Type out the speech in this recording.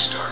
star.